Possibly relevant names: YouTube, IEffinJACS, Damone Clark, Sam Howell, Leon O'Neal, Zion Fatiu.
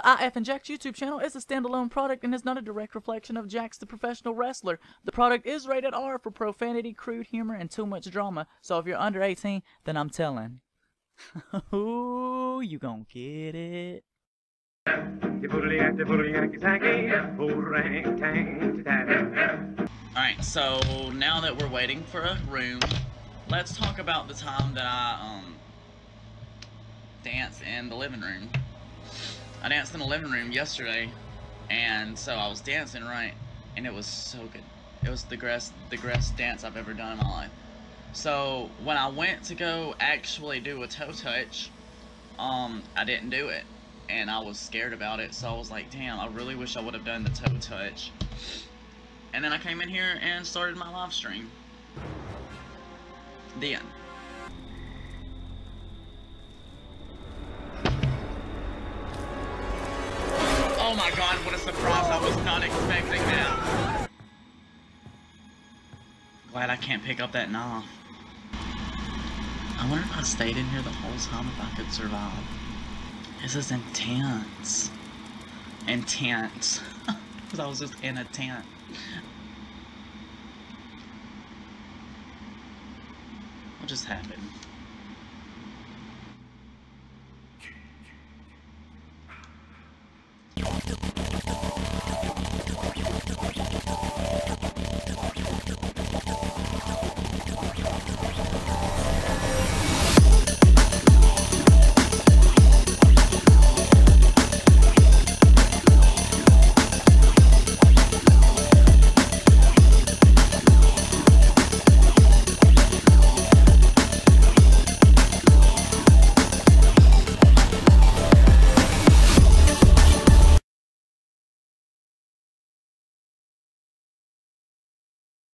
The IEffinJACS YouTube channel is a standalone product and is not a direct reflection of Jax the professional wrestler. The product is rated R for profanity, crude humor, and too much drama, so if you're under 18, then I'm telling. Ooh, you gonna get it. Alright, so now that we're waiting for a room, let's talk about the time that I danced in the living room. I danced in the living room yesterday, and so I was dancing, right, and it was so good. It was the greatest dance I've ever done in my life. So when I went to go actually do a toe touch, I didn't do it, and I was scared about it. So I was like, damn, I really wish I would have done the toe touch. And then I came in here and started my live stream. The end. Oh my god, what a surprise, I was not expecting that. Glad I can't pick up that knife. I wonder if I stayed in here the whole time if I could survive. This is intense. Intense. Because I was just in a tent. What just happened?